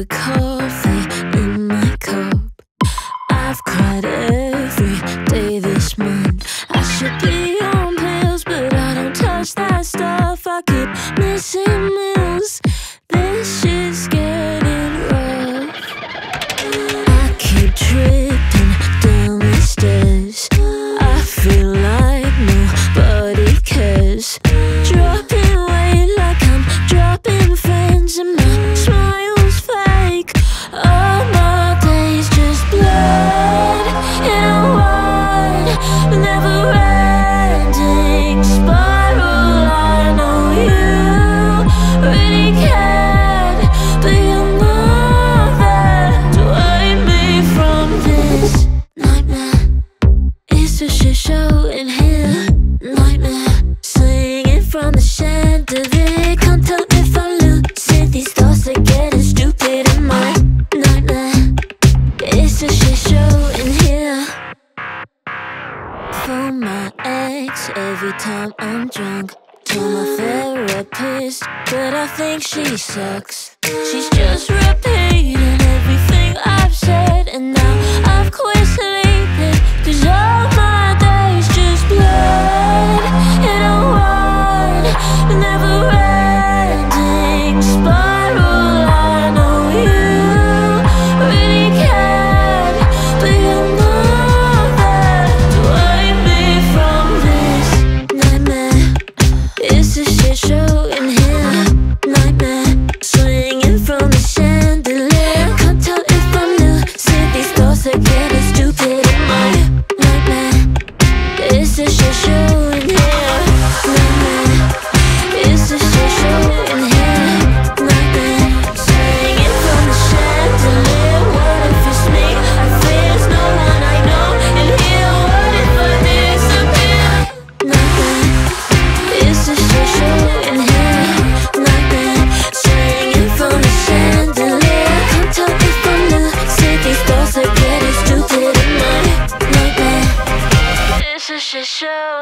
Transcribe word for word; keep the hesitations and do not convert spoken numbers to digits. the coffee in my cup. I've cried every day this month. I should be on pills, but I don't touch that stuff. I keep missing meals. This shit's getting rough. I keep tripping down the stairs. I feel like nobody cares. Dropping weight like I'm dropping friends, and my smile's fake. All my days just blurred in one never-ending spiral. I know you really care. It's a show in here, nightmare. Singing from the chandelier. Can't tell if I'm lucid. These thoughts are getting stupid in my nightmare. It's a shit show in here. Phone my ex every time I'm drunk. Told my therapist that I think she sucks. She's just repeating everything I've said, and now I've quit sleeping, 'cause all my never-ending spiral. I know you really care, but you know that to wipe me from this nightmare. It's a shit show in here, nightmare. Swinging from the chandelier. Can't tell if I'm lucid. These thoughts are getting stupid in my nightmare. It's a shit show in here. Show.